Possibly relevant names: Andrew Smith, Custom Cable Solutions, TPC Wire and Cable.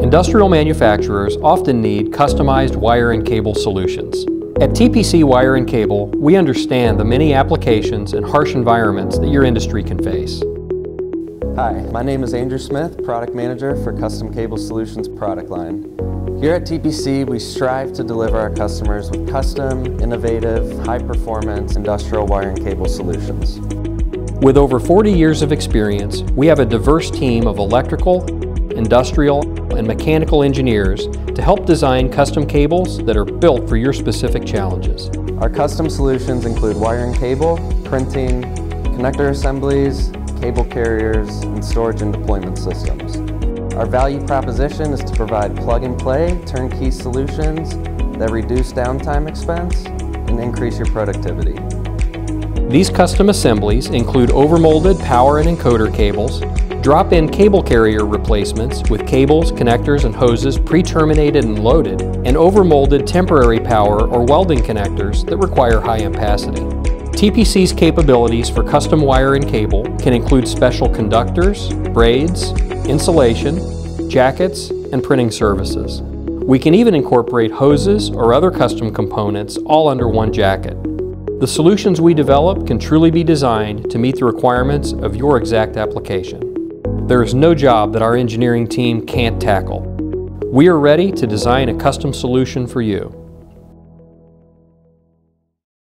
Industrial manufacturers often need customized wire and cable solutions. At TPC Wire and Cable, we understand the many applications and harsh environments that your industry can face. Hi, my name is Andrew Smith, Product Manager for Custom Cable Solutions product line. Here at TPC, we strive to deliver our customers with custom, innovative, high-performance industrial wire and cable solutions. With over 40 years of experience, we have a diverse team of electrical, industrial, and mechanical engineers to help design custom cables that are built for your specific challenges. Our custom solutions include wire and cable, printing, connector assemblies, cable carriers, and storage and deployment systems. Our value proposition is to provide plug-and-play, turnkey solutions that reduce downtime expense and increase your productivity. These custom assemblies include overmolded power and encoder cables, drop-in cable carrier replacements with cables, connectors, and hoses pre-terminated and loaded, and overmolded temporary power or welding connectors that require high ampacity. TPC's capabilities for custom wire and cable can include special conductors, braids, insulation, jackets, and printing services. We can even incorporate hoses or other custom components all under one jacket. The solutions we develop can truly be designed to meet the requirements of your exact application. There is no job that our engineering team can't tackle. We are ready to design a custom solution for you.